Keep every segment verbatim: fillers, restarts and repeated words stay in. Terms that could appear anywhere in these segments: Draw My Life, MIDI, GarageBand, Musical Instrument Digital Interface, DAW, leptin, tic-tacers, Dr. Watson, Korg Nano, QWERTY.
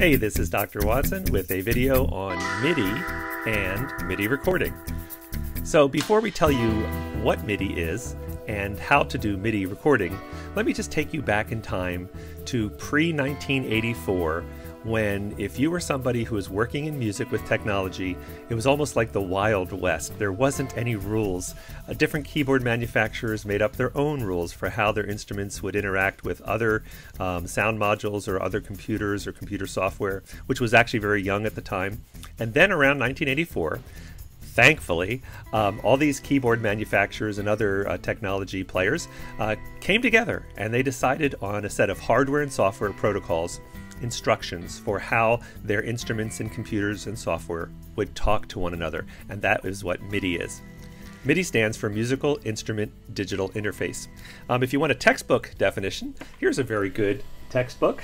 Hey, this is Doctor Watson with a video on MIDI and MIDI recording. So before we tell you what MIDI is and how to do MIDI recording, let me just take you back in time to pre nineteen eighty-four, when if you were somebody who was working in music with technology, it was almost like the Wild West. There wasn't any rules. Uh, different keyboard manufacturers made up their own rules for how their instruments would interact with other um, sound modules or other computers or computer software, which was actually very young at the time. And then around nineteen eighty-four, thankfully, um, all these keyboard manufacturers and other uh, technology players uh, came together, and they decided on a set of hardware and software protocols, instructions for how their instruments and computers and software would talk to one another. And that is what MIDI is. MIDI stands for Musical Instrument Digital Interface. Um, if you want a textbook definition, here's a very good textbook.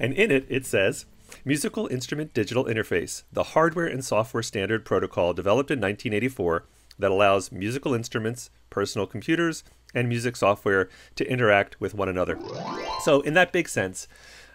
And in it, it says, Musical Instrument Digital Interface, the hardware and software standard protocol developed in nineteen eighty-four that allows musical instruments, personal computers, and music software to interact with one another. So in that big sense,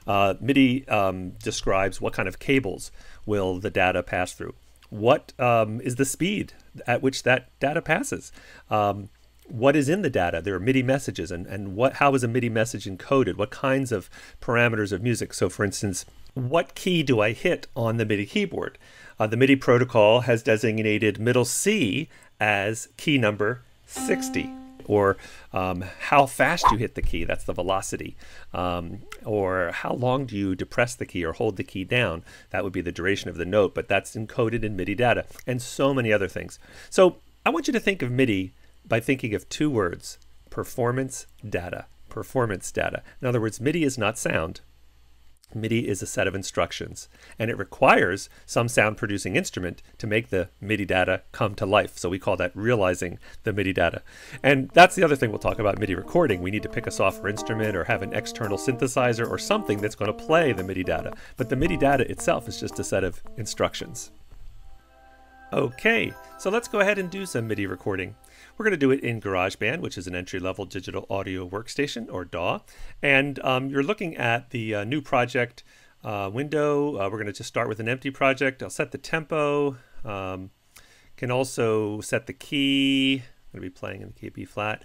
Uh, MIDI um, describes what kind of cables will the data pass through. What um, is the speed at which that data passes? Um, what is in the data? There are MIDI messages, and, and what, how is a MIDI message encoded? What kinds of parameters of music? So for instance, what key do I hit on the MIDI keyboard? Uh, the MIDI protocol has designated middle C as key number sixty. Or um, how fast you hit the key, that's the velocity. Um, or how long do you depress the key or hold the key down? That would be the duration of the note, but that's encoded in MIDI data, and so many other things. So I want you to think of MIDI by thinking of two words: performance data, performance data. In other words, MIDI is not sound. MIDI is a set of instructions, and it requires some sound producing instrument to make the MIDI data come to life. So we call that realizing the MIDI data. And that's the other thing we'll talk about MIDI recording. We need to pick a software instrument or have an external synthesizer or something that's going to play the MIDI data. But the MIDI data itself is just a set of instructions. Okay, so let's go ahead and do some MIDI recording. We're going to do it in GarageBand, which is an entry-level digital audio workstation, or D A W. And um, you're looking at the uh, new project uh, window. Uh, we're going to just start with an empty project. I'll set the tempo. Um, can also set the key. I'm going to be playing in the key of B flat.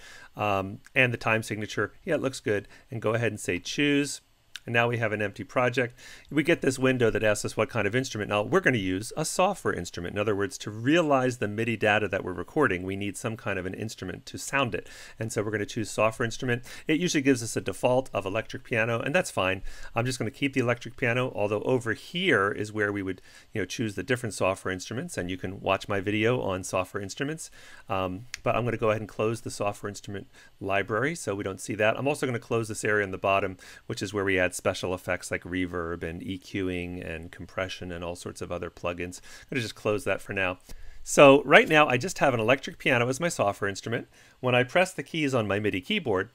Um, and the time signature. Yeah, it looks good. And go ahead and say choose. And now we have an empty project. We get this window that asks us what kind of instrument. Now we're going to use a software instrument. In other words, to realize the MIDI data that we're recording, we need some kind of an instrument to sound it. And so we're going to choose software instrument. It usually gives us a default of electric piano, and that's fine. I'm just going to keep the electric piano, although over here is where we would, you know, choose the different software instruments, and you can watch my video on software instruments. Um, but I'm going to go ahead and close the software instrument library so we don't see that. I'm also going to close this area on the bottom, which is where we add special effects like reverb and EQing and compression and all sorts of other plugins. I'm going to just close that for now. So right now I just have an electric piano as my software instrument. When I press the keys on my MIDI keyboard,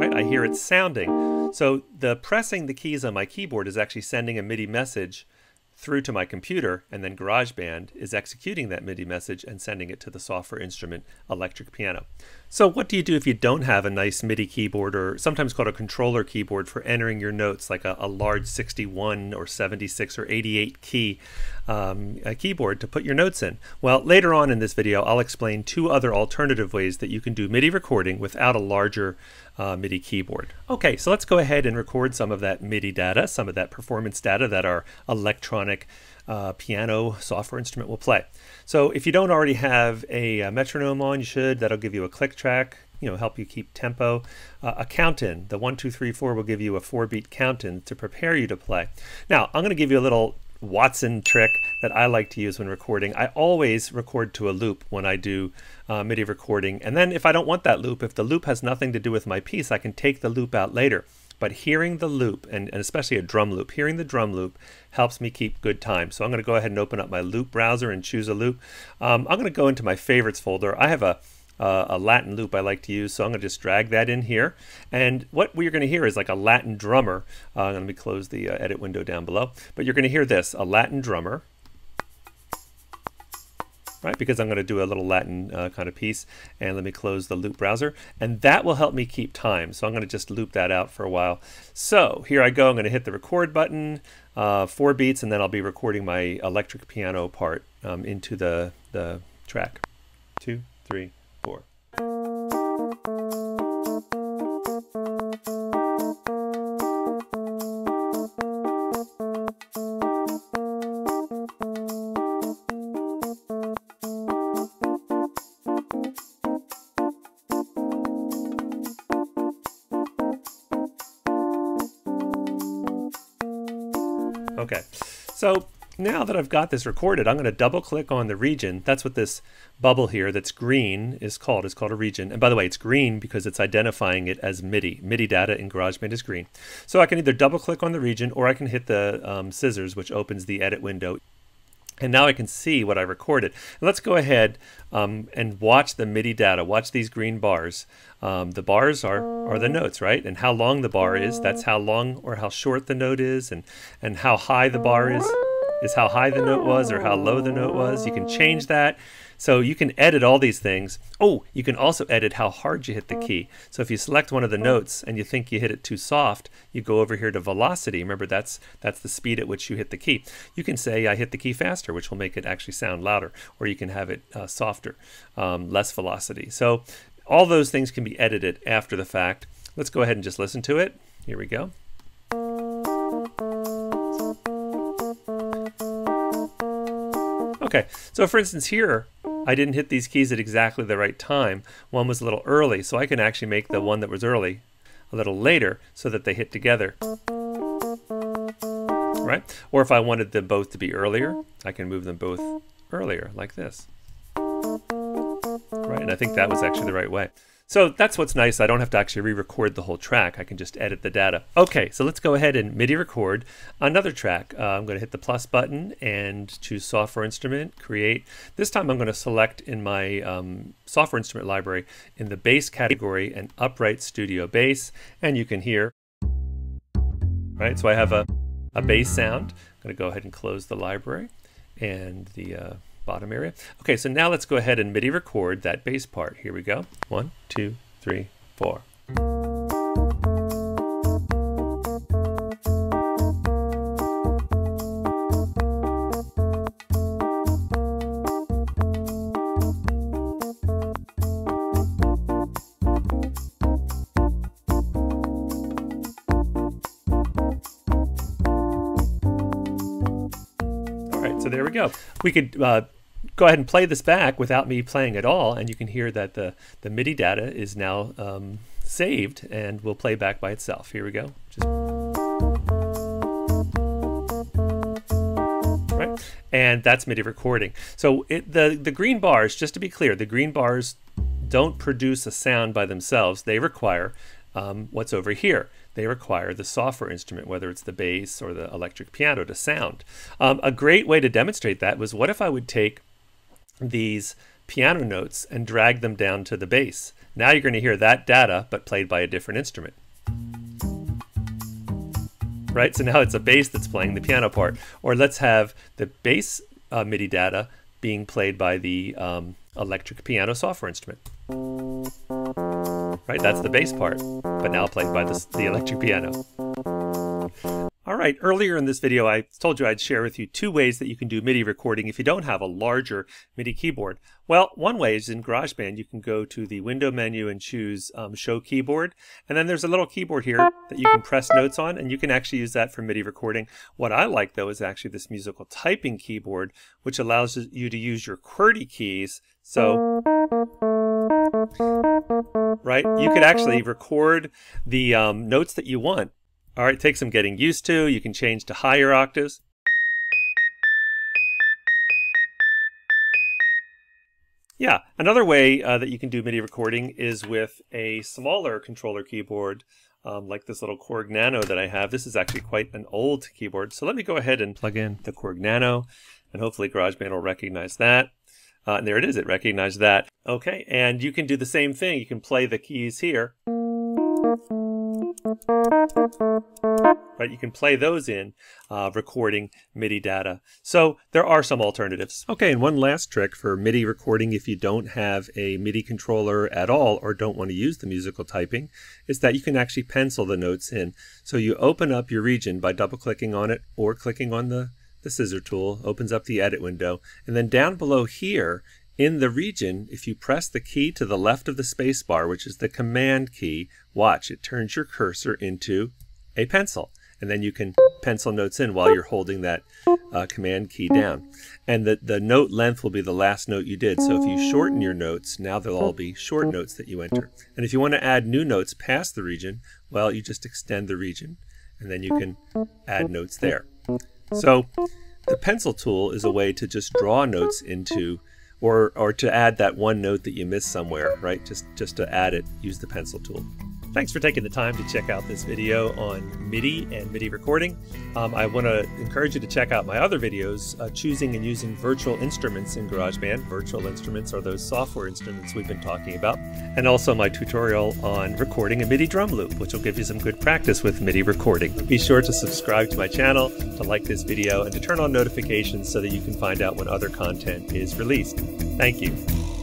right, I hear it sounding. So the pressing the keys on my keyboard is actually sending a MIDI message through to my computer, and then GarageBand is executing that MIDI message and sending it to the software instrument electric piano. So what do you do if you don't have a nice MIDI keyboard, or sometimes called a controller keyboard, for entering your notes, like a, a large sixty-one or seventy-six or eighty-eight key um, a keyboard to put your notes in? Well, later on in this video, I'll explain two other alternative ways that you can do MIDI recording without a larger Uh, MIDI keyboard. Okay, so let's go ahead and record some of that MIDI data, some of that performance data that our electronic uh, piano software instrument will play. So if you don't already have a, a metronome on, you should. That'll give you a click track, you know, help you keep tempo. Uh, a count-in, the one, two, three, four will give you a four-beat count-in to prepare you to play. Now, I'm going to give you a little Watson trick that I like to use when recording. I always record to a loop when I do uh, MIDI recording, and then if I don't want that loop, if the loop has nothing to do with my piece, I can take the loop out later. But hearing the loop, and, and especially a drum loop, hearing the drum loop helps me keep good time. So I'm going to go ahead and open up my loop browser and choose a loop. Um, I'm going to go into my favorites folder. I have a Uh, a Latin loop I like to use, so I'm going to just drag that in here. And what we're going to hear is like a Latin drummer. Uh, let me close the uh, edit window down below. But you're going to hear this, a Latin drummer. right? Because I'm going to do a little Latin uh, kind of piece. And let me close the loop browser, and that will help me keep time. So I'm going to just loop that out for a while. So here I go. I'm going to hit the record button, uh, four beats, and then I'll be recording my electric piano part um, into the, the track. Two, three, four. Okay, so now that I've got this recorded, I'm going to double click on the region. That's what this bubble here that's green is called. It's called a region. And by the way, it's green because it's identifying it as MIDI. MIDI data in GarageBand is green. So I can either double click on the region, or I can hit the um, scissors, which opens the edit window. And now I can see what I recorded. And let's go ahead um, and watch the MIDI data. Watch these green bars. Um, the bars are, are the notes, right? And how long the bar is, that's how long or how short the note is. And, and how high the bar is, is how high the note was or how low the note was. You can change that. So you can edit all these things. Oh, you can also edit how hard you hit the key. So if you select one of the notes and you think you hit it too soft, you go over here to velocity. Remember, that's that's the speed at which you hit the key. You can say, I hit the key faster, which will make it actually sound louder, or you can have it uh, softer, um, less velocity. So all those things can be edited after the fact. Let's go ahead and just listen to it. Here we go. Okay, so for instance here, I didn't hit these keys at exactly the right time. One was a little early, so I can actually make the one that was early a little later so that they hit together. Right? Or if I wanted them both to be earlier, I can move them both earlier, like this. Right? And I think that was actually the right way. So that's what's nice. I don't have to actually re-record the whole track. I can just edit the data. Okay, so let's go ahead and MIDI record another track. Uh, I'm going to hit the plus button and choose Software Instrument, Create. This time I'm going to select in my um, Software Instrument library in the Bass category an upright studio bass, and you can hear, right? So I have a, a bass sound. I'm going to go ahead and close the library and the uh, bottom area. Okay, so now let's go ahead and MIDI record that bass part. Here we go. One, two, three, four. All right, so there we go. We could uh, go ahead and play this back without me playing at all, and you can hear that the, the MIDI data is now um, saved and will play back by itself. Here we go. Just... Right. And that's MIDI recording. So it, the, the green bars, just to be clear, the green bars don't produce a sound by themselves. They require um, what's over here. They require the software instrument, whether it's the bass or the electric piano, to sound. Um, a great way to demonstrate that was, what if I would take these piano notes and drag them down to the bass? Now you're going to hear that data, but played by a different instrument. Right? So now it's a bass that's playing the piano part. Or let's have the bass uh, MIDI data being played by the um, electric piano software instrument. Right? That's the bass part, but now played by the, the electric piano. All right, earlier in this video, I told you I'd share with you two ways that you can do MIDI recording if you don't have a larger MIDI keyboard. Well, one way is in GarageBand. You can go to the window menu and choose um, Show Keyboard. And then there's a little keyboard here that you can press notes on, and you can actually use that for MIDI recording. What I like, though, is actually this musical typing keyboard, which allows you to use your QWERTY keys. So... right, you could actually record the um, notes that you want. All right, take some getting used to. You can change to higher octaves. Yeah, another way uh, that you can do MIDI recording is with a smaller controller keyboard, um, like this little Korg Nano that I have. This is actually quite an old keyboard. So let me go ahead and plug in the Korg Nano, and hopefully GarageBand will recognize that. Uh, and there it is, it recognized that. Okay, and you can do the same thing. You can play the keys here. Right, you can play those in uh, recording MIDI data. So there are some alternatives. Okay, and one last trick for MIDI recording if you don't have a MIDI controller at all or don't want to use the musical typing is that you can actually pencil the notes in. So you open up your region by double-clicking on it or clicking on the, the scissor tool, opens up the edit window, and then down below here in the region, if you press the key to the left of the space bar, which is the command key, watch, it turns your cursor into a pencil. And then you can pencil notes in while you're holding that uh, command key down. And the, the note length will be the last note you did. So if you shorten your notes, now they'll all be short notes that you enter. And if you want to add new notes past the region, well, you just extend the region and then you can add notes there. So the pencil tool is a way to just draw notes into Or, or to add that one note that you missed somewhere, right? Just, just to add it, use the pencil tool. Thanks for taking the time to check out this video on MIDI and MIDI recording. Um, I want to encourage you to check out my other videos, uh, choosing and using virtual instruments in GarageBand. Virtual instruments are those software instruments we've been talking about. And also my tutorial on recording a MIDI drum loop, which will give you some good practice with MIDI recording. Be sure to subscribe to my channel, to like this video, and to turn on notifications so that you can find out when other content is released. Thank you.